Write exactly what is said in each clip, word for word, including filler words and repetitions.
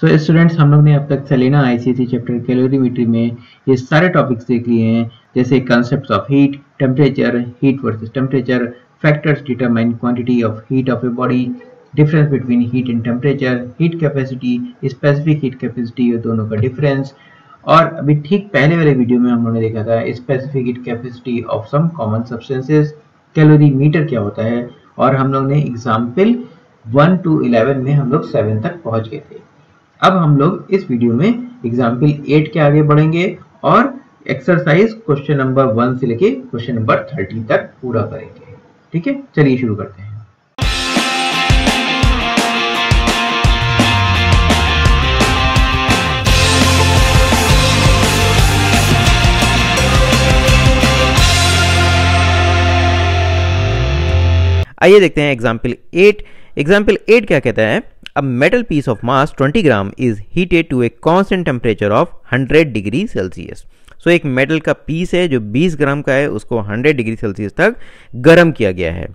सो so, students हम लोग ने अब तक सेलेना आईसीएससी चैप्टर कैलोरीमेट्री में ये सारे टॉपिक्स देख लिए हैं, जैसे concepts of heat, temperature, heat versus temperature, factors determine quantity of heat of a body, difference between heat and temperature, heat capacity, specific heat capacity, ये दोनों का डिफरेंस। और अभी ठीक पहले वाले वीडियो में हम लोगों ने देखा था specific heat capacity of some common substances, calorimeter क्या होता है, और हम लोग ने एग्जाम्पल वन टू इलेवन में हम लोग सेवन तक पहुँच गए थे। अब हम लोग इस वीडियो में एग्जाम्पल एट के आगे बढ़ेंगे और एक्सरसाइज क्वेश्चन नंबर वन से लेके क्वेश्चन नंबर थर्टी तक पूरा करेंगे। ठीक है, चलिए शुरू करते हैं। आइए देखते हैं एग्जाम्पल एट। एग्जाम्पल एट क्या कहता है, A metal piece of mass twenty gram is heated to a constant temperature of one hundred degree Celsius. So एक मेटल का पीस है जो बीस ग्राम का है, उसको one hundred डिग्री सेल्सियस तक गर्म किया गया है।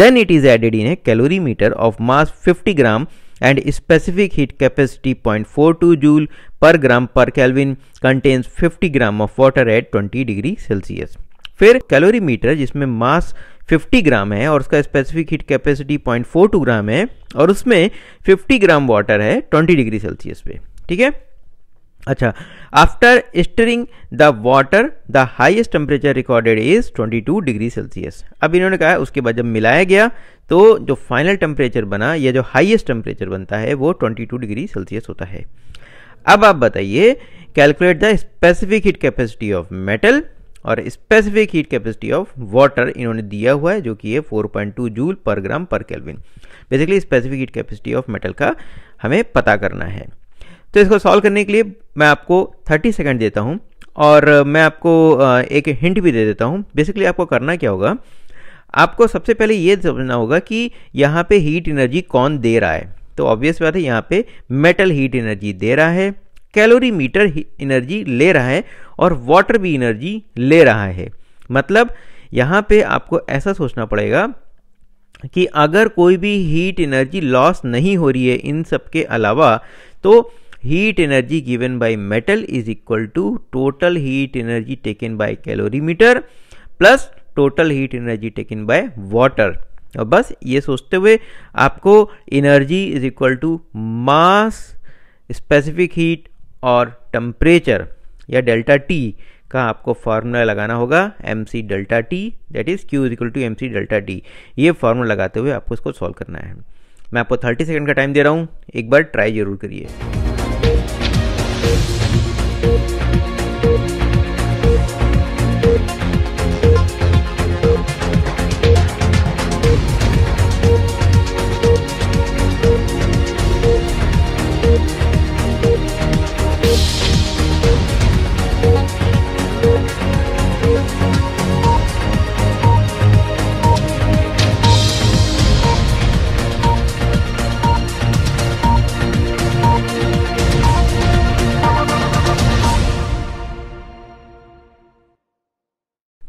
Then it is added in a calorimeter of mass fifty gram and specific heat capacity zero point four two joule per gram per Kelvin contains fifty gram of water at twenty degree Celsius. फिर calorimeter जिसमें mass fifty gram है और उसका specific heat capacity zero point four two gram है और उसमें fifty gram water है twenty degree Celsius पे। ठीक है, अच्छा, after stirring the water the highest temperature recorded is twenty-two degree Celsius. अब इन्होंने कहा उसके बाद जब मिलाया गया तो जो फाइनल टेम्परेचर बना या जो हाईएस्ट टेम्परेचर बनता है वो twenty-two डिग्री सेल्सियस होता है। अब आप बताइए, calculate the specific heat capacity of metal और specific heat capacity of water इन्होंने दिया हुआ है जो कि है four point two joule per gram per kelvin. Basically specific heat capacity of metal का हमें पता करना है। तो इसको सॉल्व करने के लिए मैं आपको thirty सेकंड देता हूं और मैं आपको एक हिंट भी दे देता हूं। बेसिकली आपको करना क्या होगा, आपको सबसे पहले ये समझना होगा कि यहाँ पे हीट एनर्जी कौन दे रहा है। तो ऑब्वियस बात है, यहाँ पे मेटल हीट एनर्जी दे रहा है, कैलोरीमीटर एनर्जी ले रहा है और वाटर भी एनर्जी ले रहा है। मतलब यहाँ पे आपको ऐसा सोचना पड़ेगा कि अगर कोई भी हीट एनर्जी लॉस नहीं हो रही है इन सब के अलावा, तो heat energy given by metal is equal to total heat energy taken by calorimeter plus total heat energy taken by water. और बस ये सोचते हुए आपको energy is equal to mass, specific heat और टेम्परेचर या डेल्टा टी का आपको फार्मूला लगाना होगा, M C delta T, that is Q is equal to M C delta T. ये फार्मूला लगाते हुए आपको इसको सॉल्व करना है। मैं आपको thirty सेकंड का टाइम दे रहा हूँ, एक बार ट्राई जरूर करिए।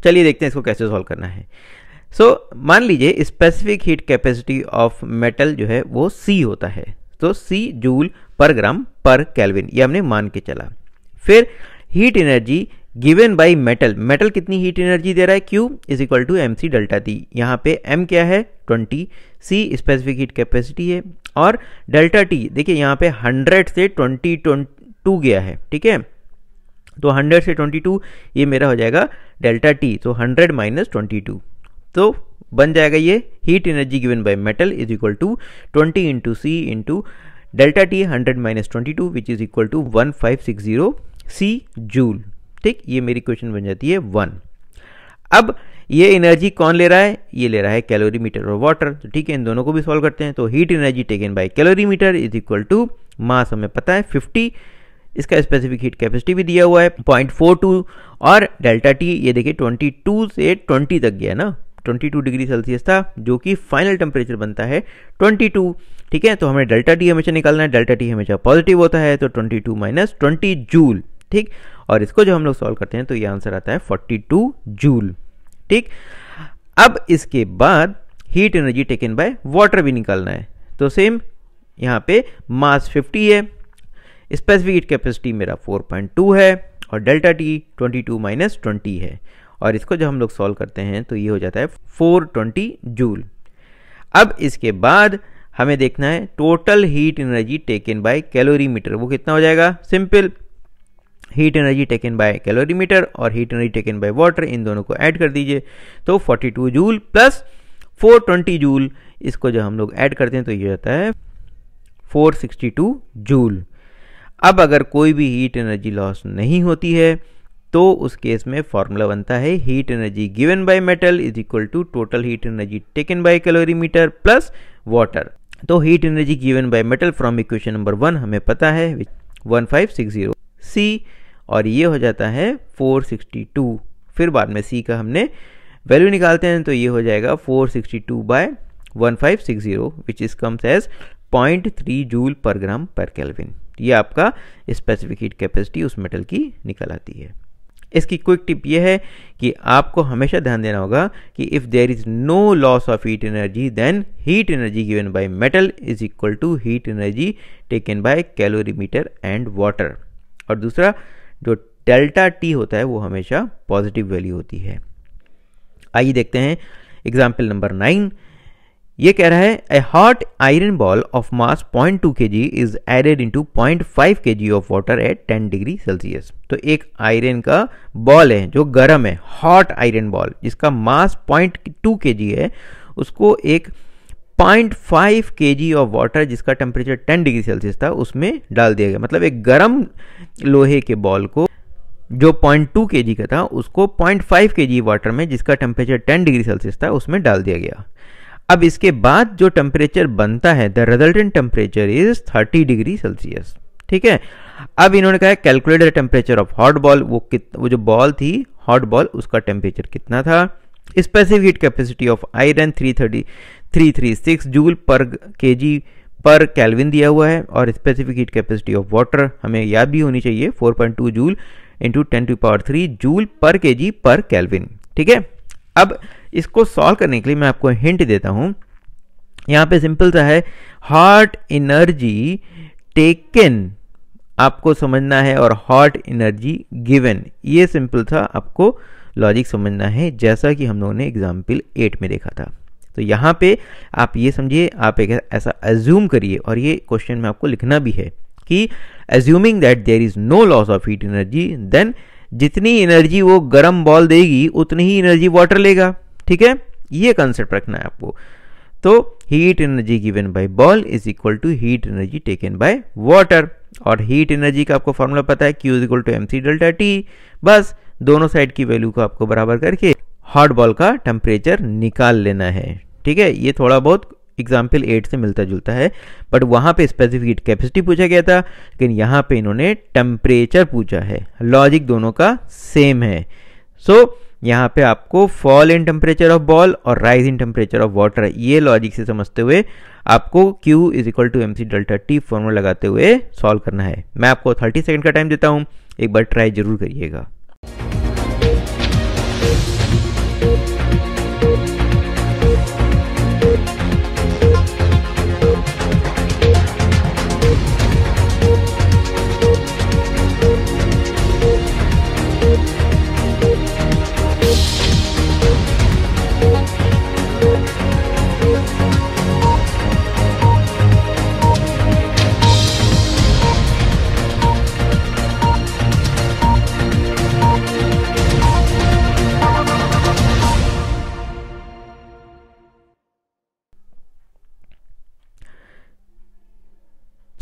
चलिए देखते हैं इसको कैसे सॉल्व करना है। सो so, मान लीजिए specific heat capacity of metal जो है वो C होता है, तो C joule per gram per kelvin ये हमने मान के चला। फिर heat energy given by metal, metal कितनी हीट एनर्जी दे रहा है, Q is equal to M C delta T. यहाँ पे M क्या है twenty, C specific heat capacity है और डेल्टा T देखिए यहाँ पे हंड्रेड से ट्वेंटी टू गया है। ठीक है, तो one hundred से twenty-two ये मेरा हो जाएगा डेल्टा टी, तो one hundred माइनस twenty-two, तो बन जाएगा ये heat energy given by metal is equal to twenty into C into delta T one hundred minus twenty-two which is equal to fifteen sixty C joule. ठीक, ये मेरी question बन जाती है वन। अब ये एनर्जी कौन ले रहा है, ये ले रहा है कैलोरीमीटर और वाटर। तो ठीक है, इन दोनों को भी सॉल्व करते हैं। तो heat energy taken by calorimeter is equal to, mass हमें पता है fifty, इसका स्पेसिफिक हीट कैपेसिटी भी दिया हुआ है zero point four two और डेल्टा टी ये देखिए twenty-two से twenty तक गया ना, twenty-two डिग्री सेल्सियस था जो कि फाइनल टेम्परेचर बनता है twenty-two। ठीक है, तो हमें डेल्टा टी हमेशा निकालना है, डेल्टा टी हमेशा पॉजिटिव होता है, तो twenty-two माइनस twenty जूल। ठीक, और इसको जब हम लोग सॉल्व करते हैं तो ये आंसर आता है forty-two जूल। ठीक, अब इसके बाद heat energy taken by water भी निकालना है, तो सेम यहाँ पे मास fifty है स्पेसिफिक हीट कैपेसिटी मेरा फोर पॉइंट टू है और delta T twenty two minus twenty है, और इसको जब हम लोग सॉल्व करते हैं तो ये हो जाता है फोर ट्वेंटी जूल। अब इसके बाद हमें देखना है total heat energy taken by calorimeter, वो कितना हो जाएगा। Simple, heat energy taken by calorimeter और heat energy taken by water, इन दोनों को ऐड कर दीजिए तो forty two joule plus four twenty joule, इसको जब हम लोग ऐड करते हैं तो ये होता है फोर सिक्सटी टू जूल। अब अगर कोई भी हीट एनर्जी लॉस नहीं होती है तो उस केस में फॉर्मूला बनता है heat energy given by metal is equal to total heat energy taken by calorimeter plus water. तो heat energy given by metal from equation number one हमें पता है one five six zero C, और ये हो जाता है फोर सिक्सटी टू। फिर बाद में C का हमने वैल्यू निकालते हैं तो ये हो जाएगा four sixty two by one five six zero which is comes as point three joule per gram per kelvin. ये आपका स्पेसिफिक हीट कैपेसिटी उस मेटल की निकल आती है। इसकी क्विक टिप ये है कि आपको हमेशा ध्यान देना होगा कि if there is no loss of heat energy then heat energy given by metal is equal to heat energy taken by calorimeter and water. और दूसरा जो डेल्टा टी होता है वो हमेशा पॉजिटिव वैल्यू होती है। आइए देखते हैं एग्जाम्पल नंबर नाइन। ये कह रहा है a hot iron ball of mass point two KG is added into point five KG of water at ten degree Celsius. तो एक आयरन का बॉल है जो गर्म है, हॉट आयरन बॉल जिसका मास पॉइंट टू केजी है, उसको एक point five KG of water जिसका टेम्परेचर टेन डिग्री सेल्सियस था उसमें डाल दिया गया। मतलब एक गर्म लोहे के बॉल को जो पॉइंट टू केजी का था उसको पॉइंट फाइव केजी वाटर में जिसका टेम्परेचर टेन डिग्री सेल्सियस था उसमें डाल दिया गया। अब इसके बाद जो टेम्परेचर बनता है the resultant temperature is thirty degree Celsius. ठीक है, अब इन्होंने कहा calculate the temperature of hot ball, वो वो जो बॉल थी हॉट बॉल उसका टेम्परेचर कितना था। Specific heat capacity of iron three thirty three three six joule per KG per kelvin दिया हुआ है, और specific heat capacity of water हमें याद भी होनी चाहिए four point two joule into ten to power three joule per KG per kelvin. ठीक है, अब इसको सॉल्व करने के लिए मैं आपको हिंट देता हूँ। यहाँ पे सिंपल सा है, हॉट एनर्जी टेकन आपको समझना है और हॉट एनर्जी गिवन, ये सिंपल था आपको लॉजिक समझना है, जैसा कि हम लोगों ने एग्जाम्पल एट में देखा था। तो यहाँ पे आप ये समझिए, आप एक ऐसा अज्यूम करिए, और ये क्वेश्चन में आपको लिखना भी है कि assuming that there is no loss of heat energy then जितनी एनर्जी वो गर्म बॉल देगी उतनी ही एनर्जी वाटर लेगा। ठीक है, ये कंसेप्ट रखना है आपको। तो heat energy given by ball is equal to heat energy taken by water, और हीट एनर्जी का आपको फॉर्मूला पता है Q is equal to M C delta T. बस दोनों साइड की वैल्यू को आपको बराबर करके हॉट बॉल का टेम्परेचर निकाल लेना है। ठीक है, ये थोड़ा बहुत एग्जाम्पल एट से मिलता जुलता है, बट वहाँ पे स्पेसिफिक हीट कैपेसिटी पूछा गया था, लेकिन यहाँ पे इन्होंने टेम्परेचर पूछा है। लॉजिक दोनों का सेम है। सो so, यहाँ पे आपको fall in temperature of ball और rise in temperature of water, ये लॉजिक से समझते हुए आपको Q is equal to M C delta T formula लगाते हुए सॉल्व करना है। मैं आपको थर्टी सेकेंड का टाइम देता हूँ, एक बार ट्राई जरूर करिएगा।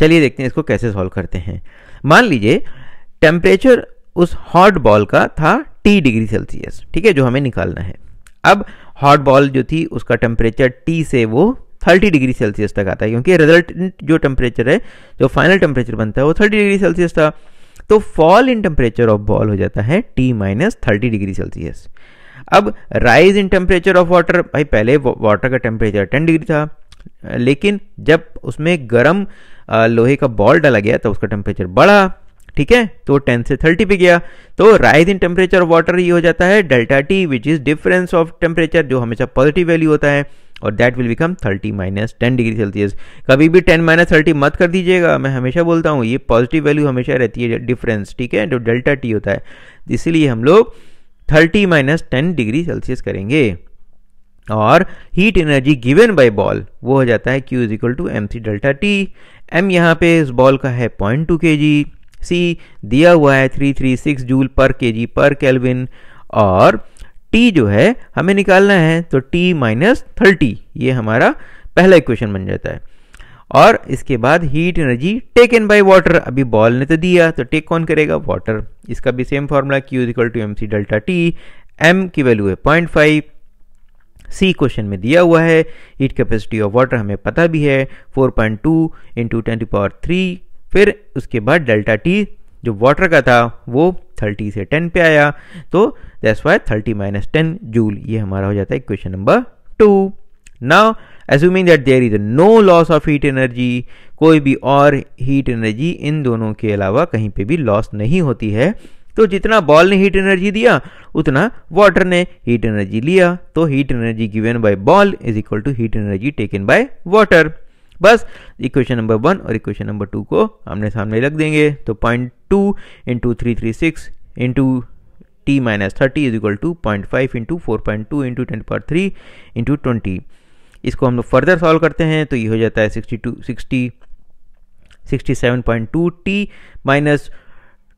चलिए देखते हैं इसको कैसे सॉल्व करते हैं। मान लीजिए टेम्परेचर उस हॉट बॉल का था टी डिग्री सेल्सियस, ठीक है, जो हमें निकालना है। अब हॉट बॉल जो थी उसका टेम्परेचर टी से वो थर्टी डिग्री सेल्सियस तक आता है, क्योंकि रिजल्टेंट जो टेम्परेचर है, जो फाइनल टेम्परेचर बनता है वो थर्टी डिग्री सेल्सियस था। तो fall in temperature of ball हो जाता है T minus thirty degree Celsius. अब rise in temperature of water, भाई पहले वाटर का टेम्परेचर टेन डिग्री था, लेकिन जब उसमें गर्म लोहे का बॉल डाला गया तो उसका टेम्परेचर बढ़ा ठीक है, तो टेन से थर्टी पे गया। तो rise in temperature of water ये हो जाता है delta T which is difference of temperature, जो हमेशा पॉजिटिव वैल्यू होता है, और that will become thirty minus ten degree Celsius. कभी भी टेन माइनस थर्टी मत कर दीजिएगा, मैं हमेशा बोलता हूँ ये पॉजिटिव वैल्यू हमेशा रहती है डिफरेंस, ठीक है, जो डेल्टा टी होता है, इसीलिए हम लोग thirty minus ten degree Celsius करेंगे। और heat energy given by ball वो हो जाता है Q is equal to M C delta T. M यहाँ पे इस बॉल का है पॉइंट टू के जी, सी दिया हुआ है थ्री थ्री सिक्स जूल पर के जी पर केल्विन, और टी जो है हमें निकालना है, तो टी माइनस थर्टी ये हमारा पहला इक्वेशन बन जाता है। और इसके बाद heat energy taken by water, अभी बॉल ने तो दिया तो टेक कौन करेगा, वाटर। इसका भी same formula Q equal to M C delta T, M की वैल्यू है पॉइंट फाइव, सी क्वेश्चन में दिया हुआ है, हीट कैपेसिटी ऑफ वाटर हमें पता भी है four point two into ten to power three, फिर उसके बाद डेल्टा टी जो वाटर का था वो थर्टी से टेन पे आया, तो that's why thirty minus ten joule ये हमारा हो जाता है question number two. Now assuming that there is no loss of heat energy, कोई भी और हीट एनर्जी इन दोनों के अलावा कहीं पे भी लॉस नहीं होती है, तो जितना बॉल ने हीट एनर्जी दिया उतना वाटर ने हीट एनर्जी लिया, तो heat energy given by ball is equal to heat energy taken by water. बस इक्वेशन नंबर वन और इक्वेशन नंबर टू को आमने सामने रख देंगे, तो point two into three three six into T minus thirty is equal to point five into four point two into ten power three into twenty. इसको हम लोग फर्दर सॉल्व करते हैं तो ये हो जाता है sixty two sixty sixty seven point two T minus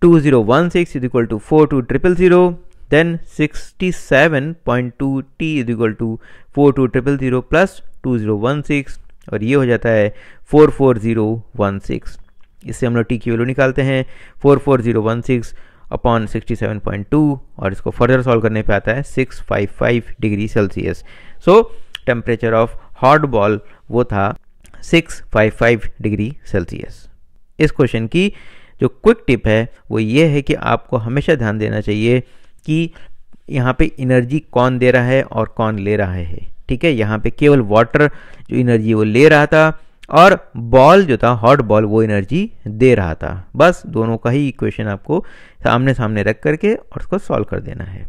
two zero one six is equal to four two triple zero, then sixty seven point two T is equal to four two triple zero plus two zero one six, और ये हो जाता है four four zero one six. इससे हम लोग T की value निकालते हैं four four zero one six upon sixty seven point to, और इसको फर्दर सॉल्व करने पे आता है six fifty five degree Celsius. So temperature of hot ball वो था six fifty five degree Celsius. इस क्वेश्चन की जो क्विक टिप है वो ये है कि आपको हमेशा ध्यान देना चाहिए कि यहाँ पे एनर्जी कौन दे रहा है और कौन ले रहा है, ठीक है। यहाँ पे केवल वाटर जो एनर्जी वो ले रहा था और बॉल जो था हॉट बॉल वो एनर्जी दे रहा था, बस दोनों का ही इक्वेशन आपको सामने सामने रख करके और उसको सॉल्व कर देना है।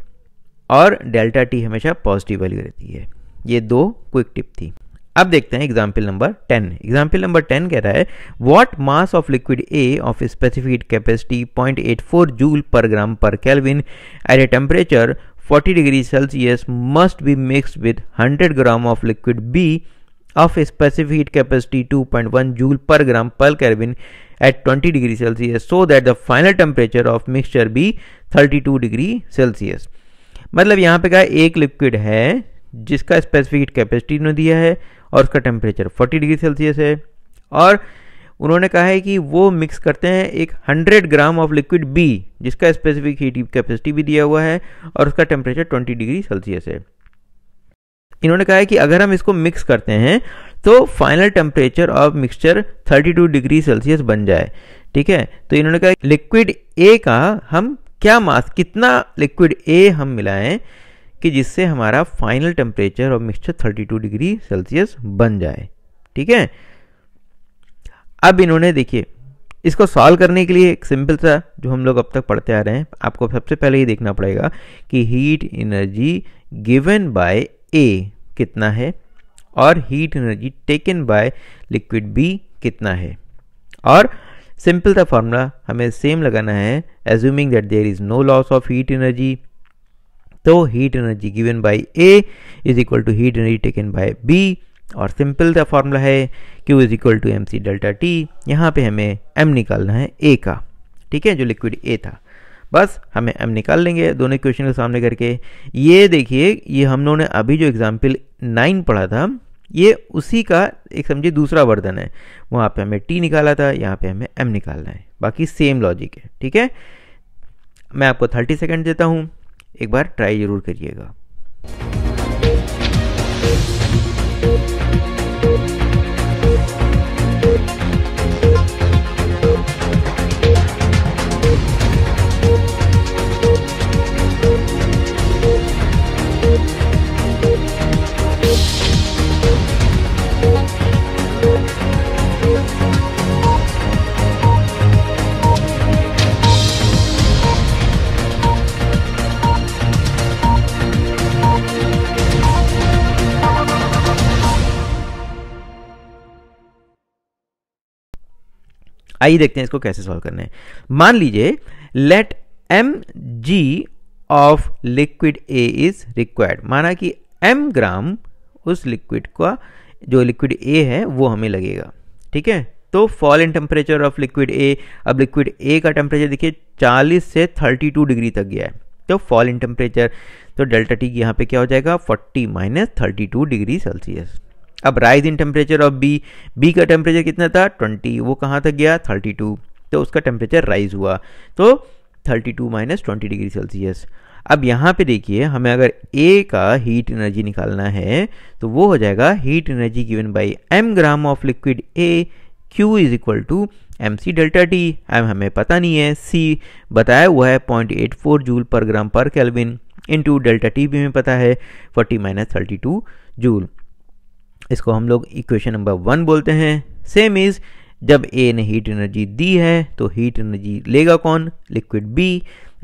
और डेल्टा टी हमेशा पॉजिटिव वैल्यू रहती है। ये दो क्विक टिप थी। अब देखते हैं example number ten. Example number ten कह रहा है what mass of liquid A of specific capacity point eight four joule per gram per kelvin at a temperature forty degree Celsius must be mixed with hundred gram of liquid B of specific heat capacity two point one joule per gram per kelvin at twenty degree Celsius so that the final temperature of mixture be thirty two degree Celsius. मतलब यहाँ पे कहा एक liquid है जिसका specific heat capacity ने दिया है और उसका टेम्परेचर फोर्टी डिग्री सेल्सियस है, और उन्होंने कहा है कि वो मिक्स करते हैं एक hundred gram of liquid B जिसका स्पेसिफिक हीट कैपेसिटी भी दिया हुआ है और उसका टेम्परेचर ट्वेंटी डिग्री सेल्सियस है। इन्होंने कहा है कि अगर हम इसको मिक्स करते हैं तो final temperature of mixture thirty two degree Celsius बन जाए, ठीक है। तो इन्होंने कहा लिक्विड ए का हम क्या मास, कितना लिक्विड ए हम मिलाएं कि जिससे हमारा final temperature of mixture thirty two degree Celsius बन जाए, ठीक है। अब इन्होंने देखिए इसको सॉल्व करने के लिए एक सिंपल सा जो हम लोग अब तक पढ़ते आ रहे हैं, आपको सबसे पहले ये देखना पड़ेगा कि heat energy given by A कितना है और heat energy taken by liquid B कितना है। और सिंपल सा फार्मूला हमें सेम लगाना है, assuming that there is no loss of heat energy, तो heat energy given by A is equal to heat energy taken by B. और simple सा फॉर्मूला है Q is equal to M C delta T, यहाँ पे हमें M निकालना है A का, ठीक है, जो लिक्विड A था, बस हमें M निकाल लेंगे दोनों इक्वेशन के सामने करके। ये देखिए ये हम लोगों ने अभी जो एग्जाम्पल नाइन पढ़ा था ये उसी का एक समझिए दूसरा वर्धन है, वहाँ पे हमें T निकाला था, यहाँ पे हमें M निकालना है, बाकी सेम लॉजिक है, ठीक है। मैं आपको थर्टी सेकेंड देता हूँ, एक बार ट्राई जरूर करिएगा। आइए देखते हैं इसको कैसे सॉल्व करना है। मान लीजिए let M G of liquid A is required, माना कि एम ग्राम उस लिक्विड का जो लिक्विड ए है वो हमें लगेगा, ठीक है। तो fall in temperature of liquid A, अब लिक्विड ए का टेम्परेचर देखिए चालीस से बत्तीस डिग्री तक गया है, तो फॉल इन टेम्परेचर तो डेल्टा टी यहाँ पे क्या हो जाएगा चालीस माइनस बत्तीस डिग्री सेल्सियस। अब rise in temperature of B, B का टेम्परेचर कितना था बीस, वो कहाँ तक गया बत्तीस, तो उसका टेम्परेचर राइज हुआ तो बत्तीस माइनस बीस डिग्री सेल्सियस। अब यहाँ पे देखिए हमें अगर ए का हीट एनर्जी निकालना है तो वो हो जाएगा heat energy given by M gram of liquid A, Q is equal to M C delta T, M हमें पता नहीं है, C बताया हुआ है point eight four joule per gram per kelvin, into delta T भी हमें पता है चालीस माइनस बत्तीस जूल। इसको हम लोग इक्वेशन नंबर वन बोलते हैं। सेम इज जब A ने हीट एनर्जी दी है तो हीट एनर्जी लेगा कौन, लिक्विड B।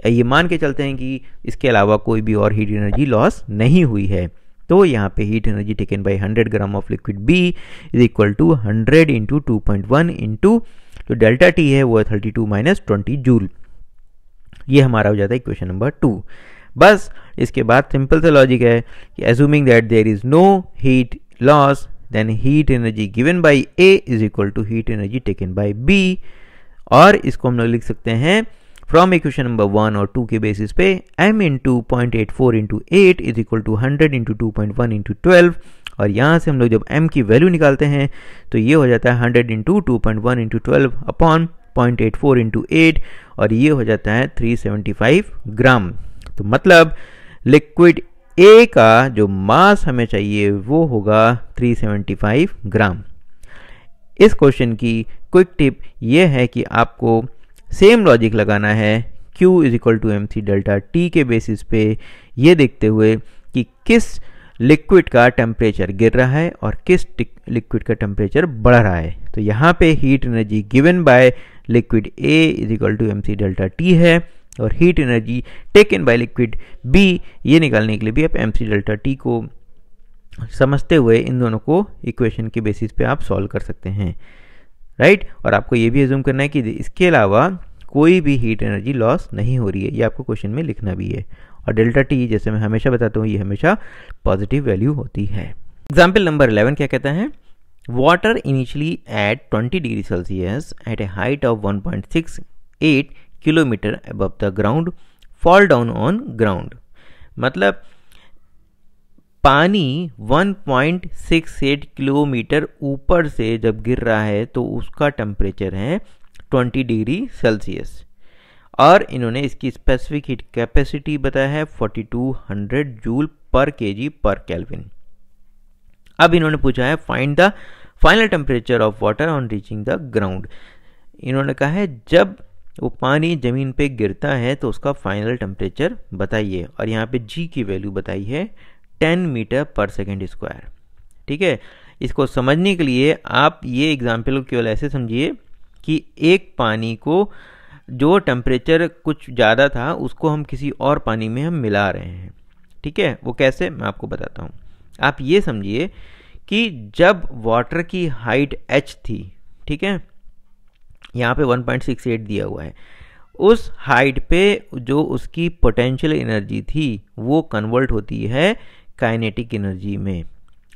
ये मान के चलते हैं कि इसके अलावा कोई भी और हीट एनर्जी लॉस नहीं हुई है, तो यहाँ पे heat energy taken by hundred gram of liquid B is equal to hundred into two point one into जो डेल्टा टी है वो है thirty two minus twenty joule. ये हमारा हो जाता है इक्वेशन नंबर टू। बस इसके बाद सिंपल सा लॉजिक है कि assuming that there is no heat loss then heat energy given by A is equal to heat energy taken by B, और इसको हम लोग लिख सकते हैं फ्रॉम इक्वेशन नंबर वन और टू के बेसिस पे m into point eight four into eight is equal to hundred into two point one into twelve, और यहाँ से हम लोग जब m की वैल्यू निकालते हैं तो ये हो जाता है hundred into two point one into twelve upon point eight four into eight, और ये हो जाता है तीन सौ पचहत्तर ग्राम। तो मतलब लिक्विड ए का जो मास हमें चाहिए वो होगा तीन सौ पचहत्तर ग्राम। इस क्वेश्चन की क्विक टिप ये है कि आपको सेम लॉजिक लगाना है Q is equal to M C delta T के बेसिस पे, ये देखते हुए कि किस लिक्विड का टेम्परेचर गिर रहा है और किस लिक्विड का टेम्परेचर बढ़ रहा है। तो यहाँ पे heat energy given by liquid A is equal to M C delta T है, और heat energy taken by liquid B ये निकालने के लिए भी आप एम सी डेल्टा टी को समझते हुए इन दोनों को इक्वेशन के बेसिस पे आप सॉल्व कर सकते हैं, राइट right? और आपको ये भी एज्यूम करना है कि इसके अलावा कोई भी हीट एनर्जी लॉस नहीं हो रही है, ये आपको क्वेश्चन में लिखना भी है। और डेल्टा टी जैसे मैं हमेशा बताता हूँ ये हमेशा पॉजिटिव वैल्यू होती है। एग्जाम्पल नंबर इलेवन क्या कहता है, water initially at twenty degree Celsius at a height of one point six eight kilometre above the ground fall down on ground. मतलब पानी one point six eight kilometre ऊपर से जब गिर रहा है तो उसका टेम्परेचर है बीस डिग्री सेल्सियस, और इन्होंने इसकी स्पेसिफिक हीट कैपेसिटी बताया है बयालीस सौ joule per KG per kelvin. अब इन्होंने पूछा है find the final temperature of water on reaching the ground. इन्होंने कहा है जब वो पानी ज़मीन पे गिरता है तो उसका फाइनल टेम्परेचर बताइए, और यहाँ पे जी की वैल्यू बताई है ten metre per second square, ठीक है। इसको समझने के लिए आप ये एग्जाम्पल को केवल ऐसे समझिए कि एक पानी को जो टेम्परेचर कुछ ज़्यादा था उसको हम किसी और पानी में हम मिला रहे हैं, ठीक है। वो कैसे मैं आपको बताता हूँ। आप ये समझिए कि जब वाटर की हाइट h थी, ठीक है, यहाँ पे वन पॉइंट सिक्स एट दिया हुआ है, उस हाइट पे जो उसकी पोटेंशियल एनर्जी थी वो कन्वर्ट होती है काइनेटिक एनर्जी में,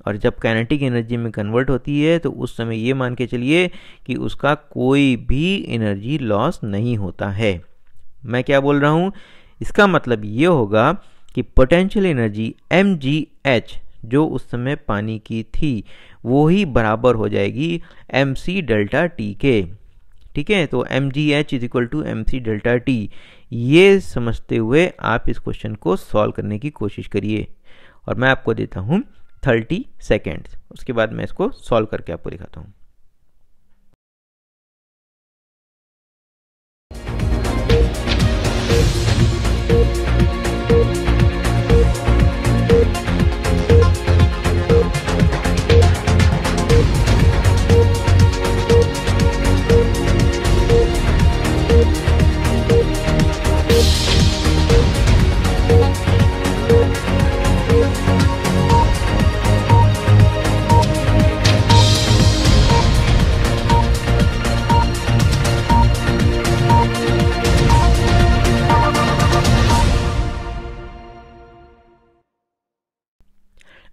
और जब काइनेटिक एनर्जी में कन्वर्ट होती है तो उस समय ये मान के चलिए कि उसका कोई भी एनर्जी लॉस नहीं होता है। मैं क्या बोल रहा हूँ, इसका मतलब ये होगा कि पोटेंशियल एनर्जी एम जी एच जो उस समय पानी की थी वो ही बराबर हो जाएगी एम सी डेल्टा टी के, ठीक है। तो M ji H is equal to M C delta T, ये समझते हुए आप इस क्वेश्चन को सॉल्व करने की कोशिश करिए, और मैं आपको देता हूँ थर्टी सेकेंड्स, उसके बाद मैं इसको सॉल्व करके आपको दिखाता हूँ।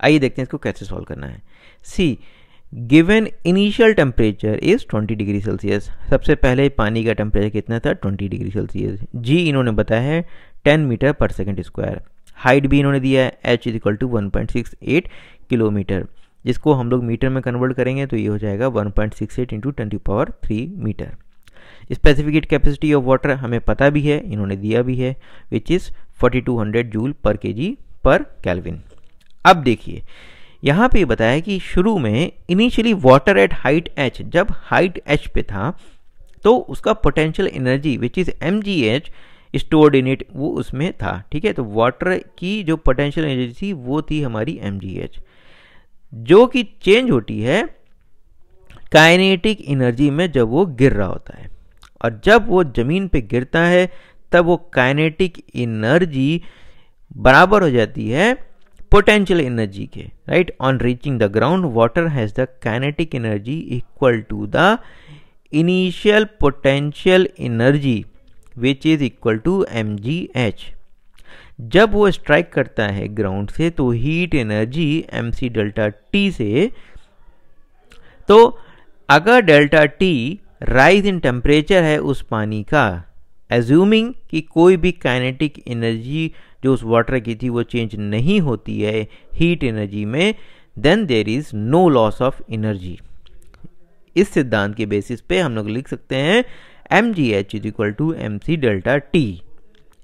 आइए देखते हैं इसको कैसे सॉल्व करना है. See given initial temperature is twenty degree Celsius. सबसे पहले पानी का टेम्परेचर कितना था? Twenty degree Celsius. जी इन्होंने बताया है ten metre per second square. Height भी इन्होंने दिया है H is equal to one point six eight kilometre, जिसको हम लोग मीटर में कन्वर्ट करेंगे तो ये हो जाएगा one point six eight into ten to power three metre. Specific heat capacity of water हमें पता भी है, इन्होंने दिया भी है, which is forty two hundred joule per KG per kelvin. अब देखिए यहाँ पे बताया कि शुरू में initially water at height h, जब हाइट h पे था तो उसका potential energy which is M ji H stored in it वो उसमें था. ठीक है, तो वाटर की जो पोटेंशियल एनर्जी थी वो थी हमारी एम जी एच, जो कि चेंज होती है काइनेटिक एनर्जी में जब वो गिर रहा होता है. और जब वो ज़मीन पे गिरता है तब वो काइनेटिक एनर्जी बराबर हो जाती है पोटेंशियल एनर्जी के. Right, on reaching the ground water has the kinetic energy equal to the initial potential energy which is equal to M ji H. जब वो स्ट्राइक करता है ग्राउंड से तो heat energy M C delta T से, तो अगर delta T rise in temperature है उस पानी का, एज्यूमिंग कि कोई भी काइनेटिक एनर्जी जो उस वाटर की थी वो चेंज नहीं होती है हीट एनर्जी में, then there is no loss of energy. इस सिद्धांत के बेसिस पे हम लोग लिख सकते हैं m ji H is equal to M C delta T,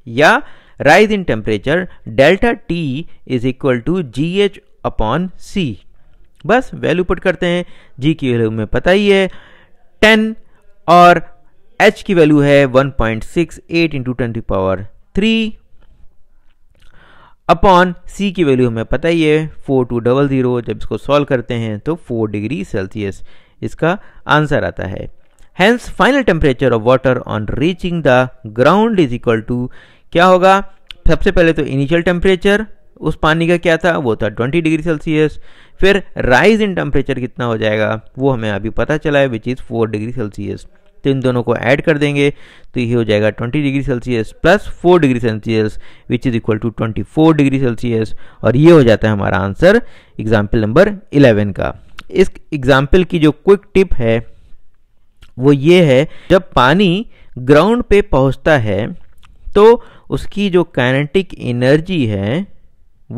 या rise in temperature delta T is equal to g h upon c. बस वैल्यू पुट करते हैं, जी की वैल्यू में पता ही है टेन और एच की वैल्यू है one point six eight into ten to power three upon c की वैल्यू हमें पता ही है फोर टू डबल ज़ीरो. जब इसको सॉल्व करते हैं तो फोर डिग्री सेल्सियस इसका आंसर आता है. Hence final temperature of water on reaching the ground is equal to क्या होगा? सबसे पहले तो इनिशियल टेम्परेचर उस पानी का क्या था? वो था ट्वेंटी डिग्री सेल्सियस. फिर राइज इन टेम्परेचर कितना हो जाएगा वो हमें अभी पता चला है which is four degree Celsius. तो इन दोनों को ऐड कर देंगे तो ये हो जाएगा twenty degree Celsius plus four degree Celsius which is equal to twenty four degree Celsius. और ये हो जाता है हमारा आंसर एग्जाम्पल नंबर इलेवन का. इस एग्जाम्पल की जो क्विक टिप है वो ये है, जब पानी ग्राउंड पे पहुंचता है तो उसकी जो काइनेटिक एनर्जी है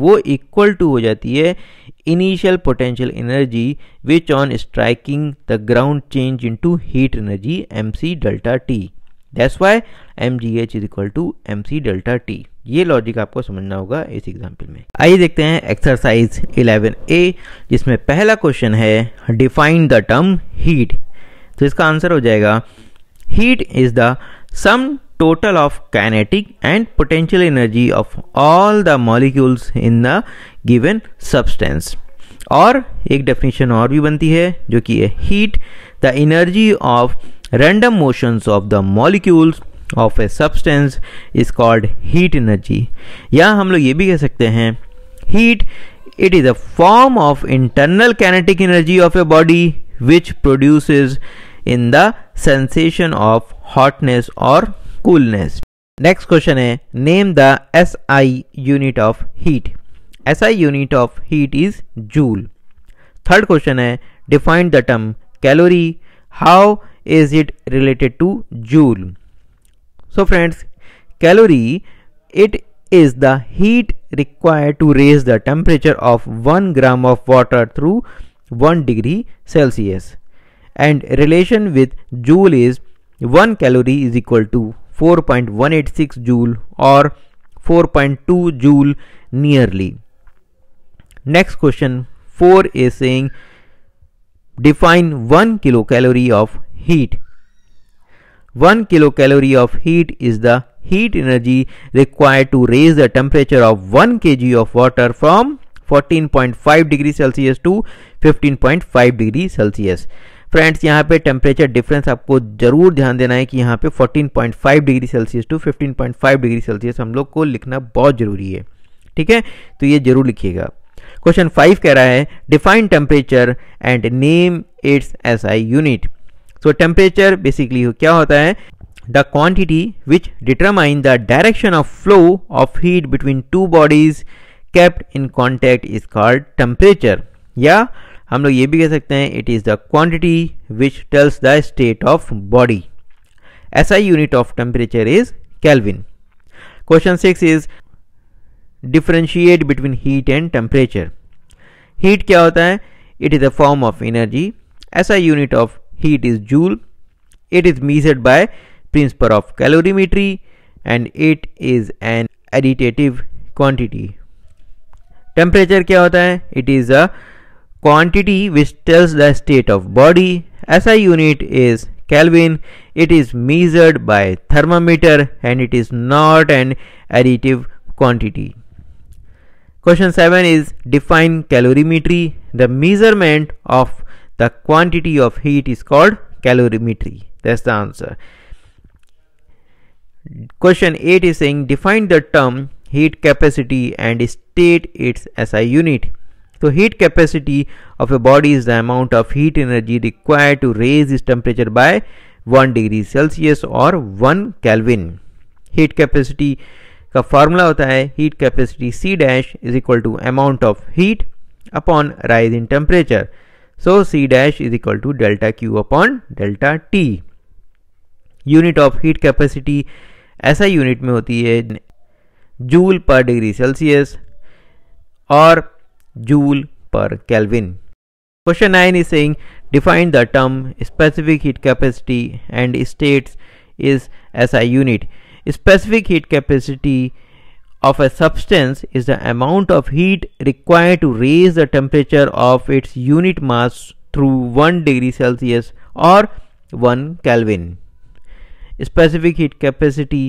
वो इक्वल टू हो जाती है initial potential energy which on striking the ground change into heat energy M C delta T. That's why m ji H is equal to M C delta T. ये logic आपको समझना होगा इस example में. आइए देखते हैं एक्सरसाइज इलेवन ए, जिसमें पहला क्वेश्चन है डिफाइन द टर्म हीट. तो इसका आंसर हो जाएगा heat is the sum total of kinetic and potential energy of all the molecules in the given substance. और एक definition और भी बनती है जो कि है heat the energy of random motions of the molecules of a substance is called heat energy. या हम लोग ये भी कह सकते हैं heat it is a form of internal kinetic energy of a body which produces in the sensation of hotness or coolness. Next question है name the S I unit of heat. S I unit of heat is joule. Third question है define the term calorie. How is it related to joule. So friends calorie it is the heat required to raise the temperature of one gram of water through one degree Celsius. And relation with joule is one calorie is equal to four point one eight six joule और four point two joule nearly. Next question four is saying define one kilo calorie of heat. One kilo calorie of heat is the heat energy required to raise the temperature of one kg of water from fourteen point five degree Celsius to fifteen point five degree Celsius. Friends यहाँ पे temperature difference आपको जरूर ध्यान देना है कि यहाँ पे fourteen point five degree Celsius to fifteen point five degree Celsius हम लोग को लिखना बहुत जरूरी है. ठीक है, तो ये जरूर लिखिएगा. क्वेश्चन फाइव कह रहा है define temperature and name its S I unit. So temperature basically क्या होता है? The quantity which determine the direction of flow of heat between two bodies kept in contact is called temperature, या हम लोग ये भी कह सकते हैं it is the quantity which tells the state of body. S I unit of temperature is Kelvin. Question six is differentiate between heat and temperature. Heat क्या होता है? It is a form of energy. S I unit of heat is Joule. It is measured by principle of calorimetry and it is an additive quantity. Temperature क्या होता है? It is a quantity which tells the state of body. S I unit is Kelvin. It is measured by thermometer and it is not an additive quantity. Question seven is define calorimetry. The measurement of the quantity of heat is called calorimetry. That's the answer. Question eight is saying define the term heat capacity and state its S I unit. So heat capacity of a body is the amount of heat energy required to raise its temperature by one degree Celsius or one Kelvin. Heat capacity का formula होता है heat capacity C dash is equal to amount of heat upon rise in temperature. So C dash is equal to delta Q upon delta T. Unit of heat capacity ऐसा unit में होती है joule per degree Celsius और joule per kelvin. Question nine is saying define the term specific heat capacity and states is S I unit. Specific heat capacity of a substance is the amount of heat required to raise the temperature of its unit mass through one degree Celsius or one Kelvin. Specific heat capacity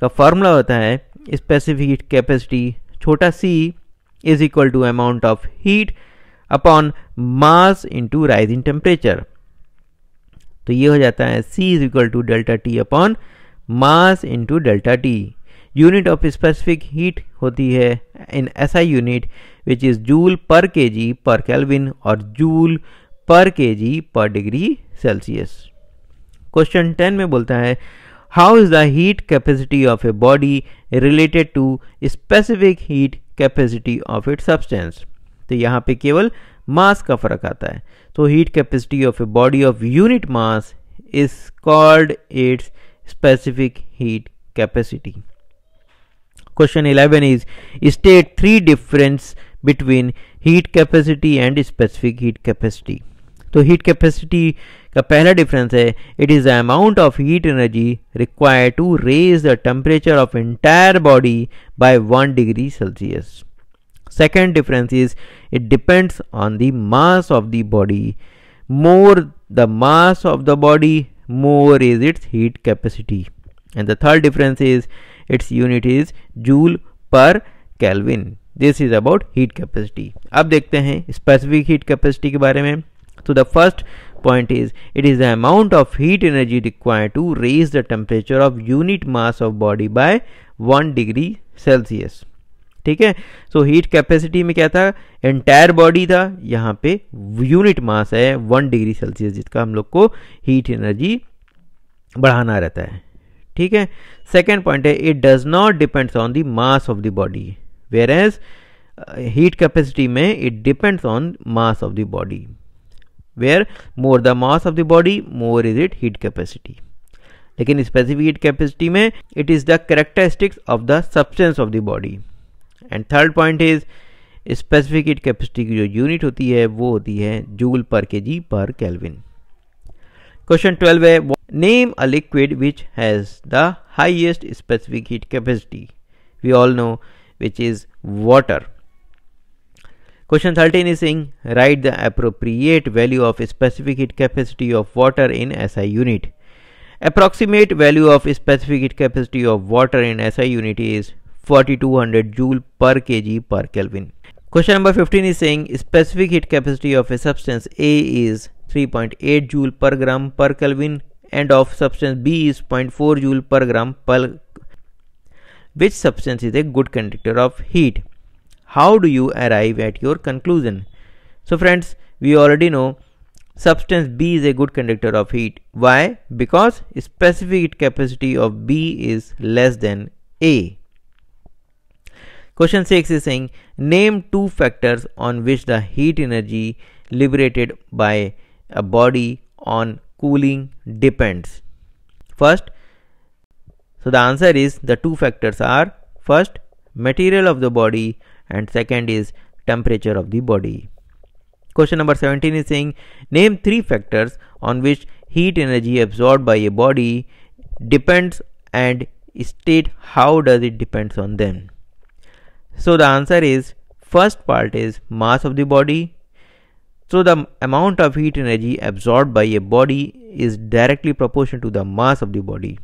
का formula होता है specific heat capacity छोटा c is equal to amount of heat upon mass into rise in temperature. तो ये हो जाता है c is equal to delta t upon mass into delta T. Unit of specific heat होती है in S I unit which is joule per KG per kelvin और joule per KG per degree Celsius. Question ten में बोलता है how is the heat capacity of a body related to specific heat capacity of it substance. तो यहाँ पे केवल मास का फर्क आता है. तो heat capacity of a body of unit mass is called its specific heat capacity. Question eleven is state three difference between heat capacity and specific heat capacity. तो heat capacity का पहला difference है it is the amount of heat energy required to raise the temperature of entire body by one degree Celsius. Second difference is it depends on the mass of the body. More the mass of the body, more is its heat capacity. And the third difference is its unit is joule per Kelvin. This is about heat capacity. अब देखते हैं specific heat capacity के बारे में. So the first point is it is the amount of heat energy required to raise the temperature of unit mass of body by one degree Celsius. ठीक है. So heat capacity में क्या था? Entire body था. यहाँ पे unit mass है one degree Celsius जिसका हम लोग को हीट एनर्जी बढ़ाना रहता है. ठीक है. सेकेंड पॉइंट है it does not depends on the mass of the body whereas heat capacity में it depends on mass of the body where more the mass of the body more is it heat capacity. लेकिन specific heat capacity में it is the characteristics of the substance of the body. And third point is specific heat capacity की जो unit होती है वो होती है joule per KG per kelvin. Question twelve है name a liquid which has the highest specific heat capacity. We all know which is water. Question thirteen is saying write the appropriate value of specific heat capacity of water in S I unit. Approximate value of specific heat capacity of water in S I unit is forty-two hundred joule per kg per Kelvin. Question number fifteen is saying specific heat capacity of a substance A is three point eight joule per gram per Kelvin and of substance B is zero point four joule per gram per. Which substance is a good conductor of heat? How do you arrive at your conclusion? So friends, we already know substance B is a good conductor of heat. Why? Because specific heat capacity of B is less than A. Question six is saying, name two factors on which the heat energy liberated by a body on cooling depends. First, so the answer is the two factors are first material of the body and second is temperature of the body. Question number seventeen is saying, name three factors on which heat energy absorbed by a body depends and state how does it depends on them. So the answer is first part is mass of the body. So the amount of heat energy absorbed by a body is directly proportional to the mass of the body.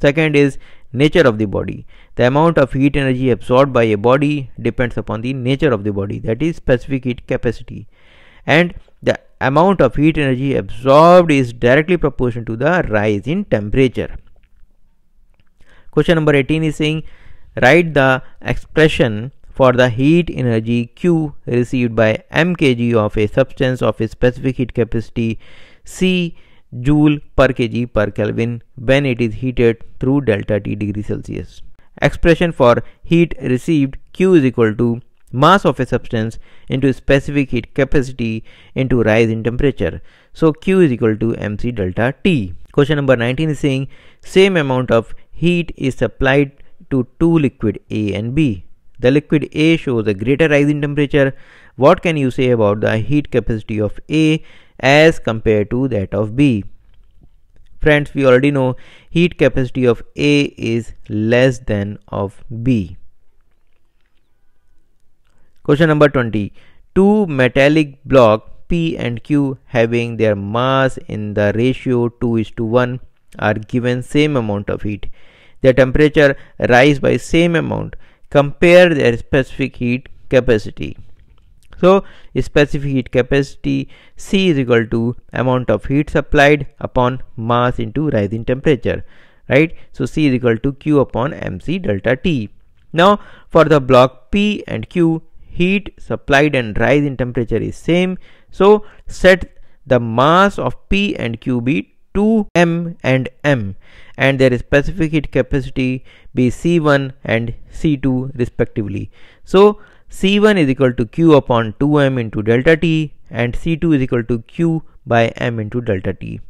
Second is nature of the body. The amount of heat energy absorbed by a body depends upon the nature of the body, that is specific heat capacity. And the amount of heat energy absorbed is directly proportional to the rise in temperature. Question number eighteen is saying, write the expression for the heat energy Q received by m kilograms of a substance of a specific heat capacity C joule per kg per Kelvin when it is heated through delta T degree Celsius. Expression for heat received Q is equal to mass of a substance into specific heat capacity into rise in temperature. So Q is equal to mc delta T. Question number nineteen is saying, same amount of heat is supplied to two liquid A and B. The liquid A shows a greater rise in temperature. What can you say about the heat capacity of A as compared to that of B? Friends, we already know heat capacity of A is less than of B. Question number twenty. Two metallic block P and Q having their mass in the ratio two is to one are given same amount of heat. Their temperature rise by same amount. Compare their specific heat capacity. So specific heat capacity C is equal to amount of heat supplied upon mass into rise in temperature, right? So C is equal to Q upon mc delta T. Now for the block P and Q, heat supplied and rise in temperature is same. So set the mass of P and Q be two m and m and their specific heat capacity be C one and C two respectively. So C one is equal to Q upon two m into delta T and C two is equal to Q by m into delta T.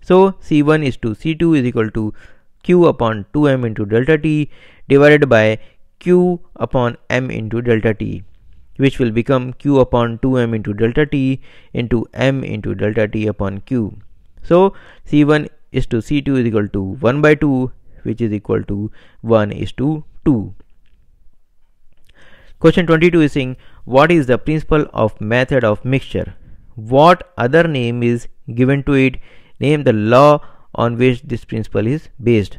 So C one is to C two is equal to Q upon two m into delta T divided by Q upon m into delta T, which will become Q upon two m into delta T into m into delta T upon Q. So C one is to C two is equal to one by two, which is equal to one is to two. Question twenty-two is saying, what is the principle of method of mixture? What other name is given to it? Name the law on which this principle is based.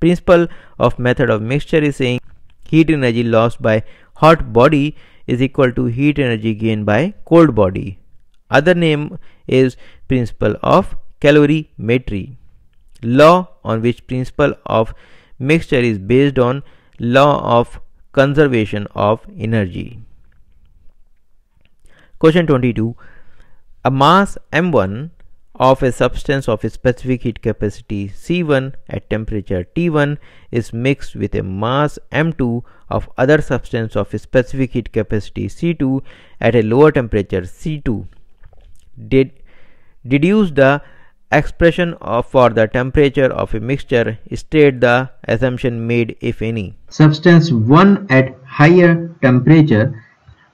Principle of method of mixture is saying, heat energy lost by hot body is equal to heat energy gained by cold body. Other name is principle of calorimetry. Law on which principle of mixture is based on law of conservation of energy. Question twenty-two. A mass m one of a substance of a specific heat capacity C one at temperature T one is mixed with a mass m two of other substance of a specific heat capacity C two at a lower temperature C two. Did deduce the expression of for the temperature of a mixture. State the assumption made, if any. Substance one at higher temperature,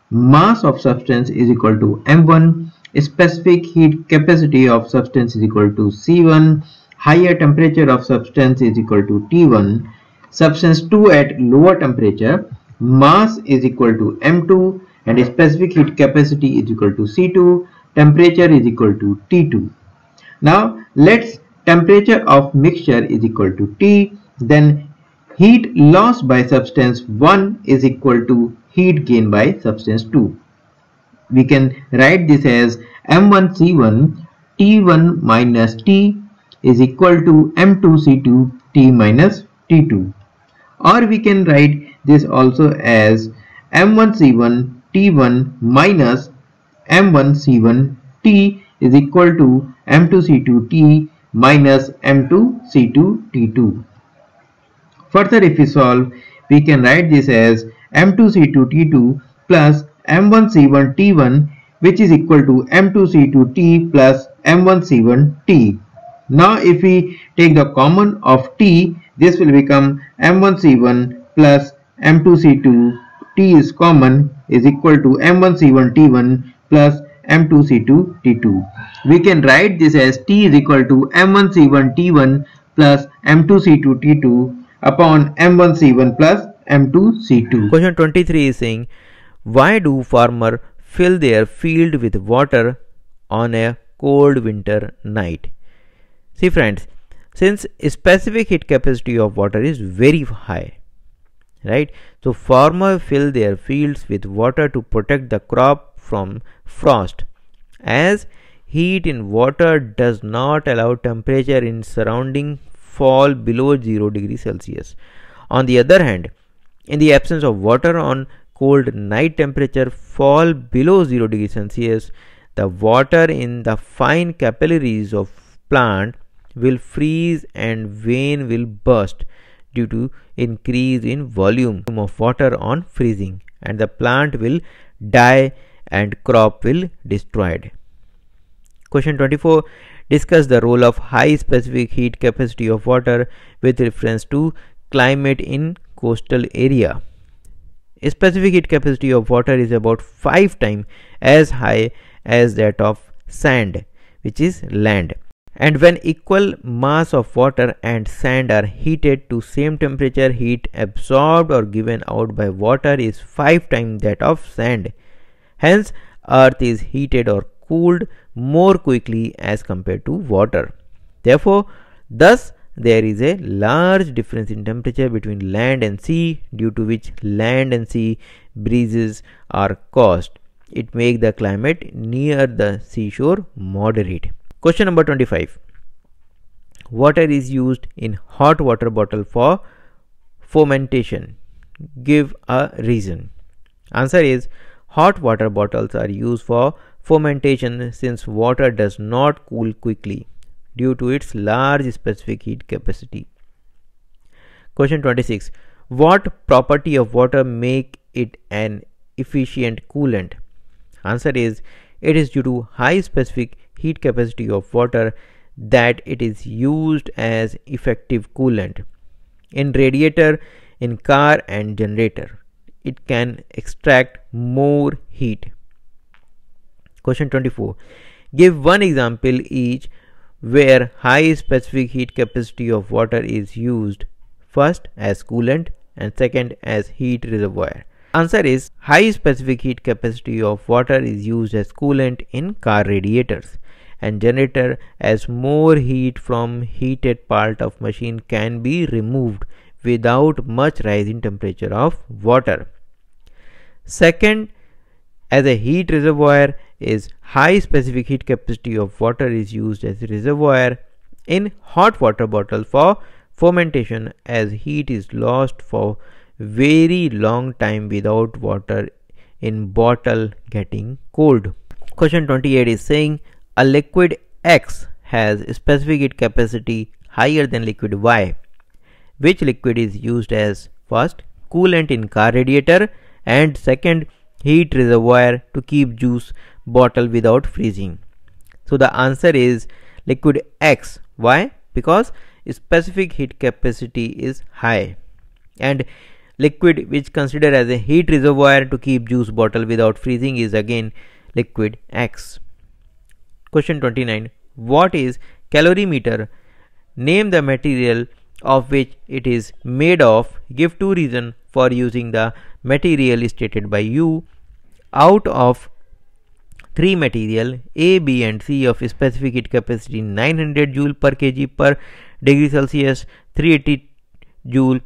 mass of substance is equal to m one, specific heat capacity of substance is equal to C one, higher temperature of substance is equal to T one. Substance two at lower temperature, mass is equal to m two and specific heat capacity is equal to C two. Temperature is equal to T two. Now let's temperature of mixture is equal to T. Then heat loss by substance one is equal to heat gain by substance two. We can write this as M one C one T one minus T is equal to M two C two T minus T two. Or we can write this also as M one C one T one minus M one C one T is equal to M two C two T minus M two C two T two. Further, if we solve, we can write this as M two C two T two plus M one C one T one, which is equal to M two C two T plus M one C one T. Now if we take the common of T, this will become M one C one plus M two C two, T is common, is equal to M one C one T one plus M two C two T two. We can write this as T is equal to M one C one T one plus M two C two T two upon M one C one plus M two C two. Question twenty-three is saying, why do farmers fill their field with water on a cold winter night? See friends, since specific heat capacity of water is very high, right? So farmers fill their fields with water to protect the crop from frost, as heat in water does not allow temperature in surrounding fall below zero degrees Celsius. On the other hand, in the absence of water on cold night, temperature fall below zero degrees Celsius. The water in the fine capillaries of plant will freeze and vein will burst due to increase in volume of water on freezing, and the plant will die and crop will destroyed. Question twenty-four, discuss the role of high specific heat capacity of water with reference to climate in coastal area. Specific heat capacity of water is about five times as high as that of sand, which is land. And when equal mass of water and sand are heated to same temperature, heat absorbed or given out by water is five times that of sand. Hence, earth is heated or cooled more quickly as compared to water. Therefore, thus there is a large difference in temperature between land and sea, due to which land and sea breezes are caused. It makes the climate near the seashore moderate. Question number twenty-five. Water is used in hot water bottle for fermentation. Give a reason. Answer is, hot water bottles are used for fermentation since water does not cool quickly due to its large specific heat capacity. Question twenty-six. What property of water make it an efficient coolant? Answer is, it is due to high specific heat capacity of water that it is used as effective coolant. In radiator, in car and generator, it can extract more heat. Question twenty-four. Give one example each where high specific heat capacity of water is used, first as coolant and second as heat reservoir. Answer is, high specific heat capacity of water is used as coolant in car radiators and generator, as more heat from heated part of machine can be removed without much rise in temperature of water. Second, as a heat reservoir is high specific heat capacity of water is used as a reservoir in hot water bottle for fermentation, as heat is lost for very long time without water in bottle getting cold. Question twenty-eight is saying, a liquid X has specific heat capacity higher than liquid Y. Which liquid is used as first coolant in car radiator and second heat reservoir to keep juice bottle without freezing? So the answer is liquid X. Why? Because specific heat capacity is high, and liquid which considered as a heat reservoir to keep juice bottle without freezing is again liquid X. Question twenty-nine. What is calorimeter? Name the material of which it is made of. Give two reasons for using the material stated by you out of three material A, B and C of specific heat capacity nine hundred joule per kilogram per degree Celsius, three hundred eighty joule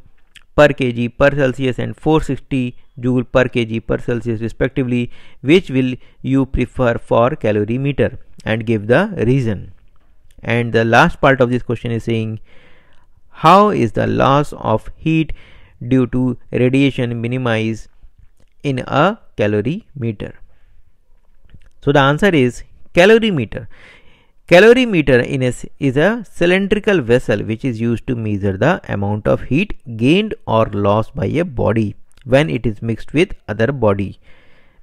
per kilogram per Celsius and four hundred sixty joule per kilogram per Celsius respectively. Which will you prefer for calorimeter? And give the reason. And the last part of this question is saying, how is the loss of heat due to radiation minimized in a calorimeter? So the answer is calorimeter. Calorimeter in a, is a cylindrical vessel which is used to measure the amount of heat gained or lost by a body when it is mixed with other body.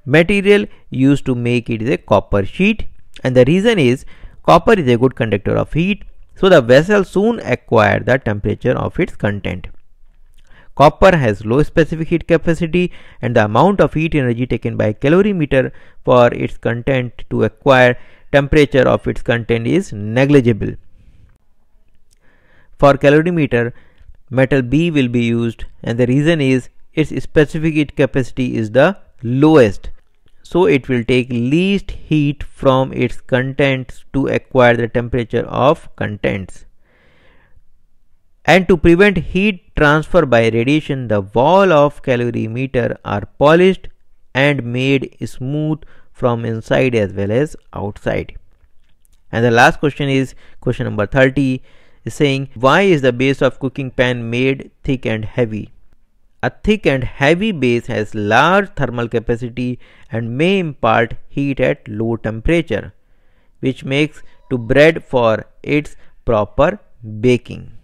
Material used to make it is a copper sheet, and the reason is copper is a good conductor of heat, so the vessel soon acquired the temperature of its content. Copper has low specific heat capacity, and the amount of heat energy taken by a calorimeter for its content to acquire temperature of its content is negligible. For calorimeter, metal B will be used, and the reason is its specific heat capacity is the lowest, so it will take least heat from its contents to acquire the temperature of contents. And to prevent heat transfer by radiation, the wall of calorimeter are polished and made smooth from inside as well as outside. And the last question is question number thirty, is saying, why is the base of cooking pan made thick and heavy? A thick and heavy base has large thermal capacity and may impart heat at low temperature, which makes to bread for its proper baking.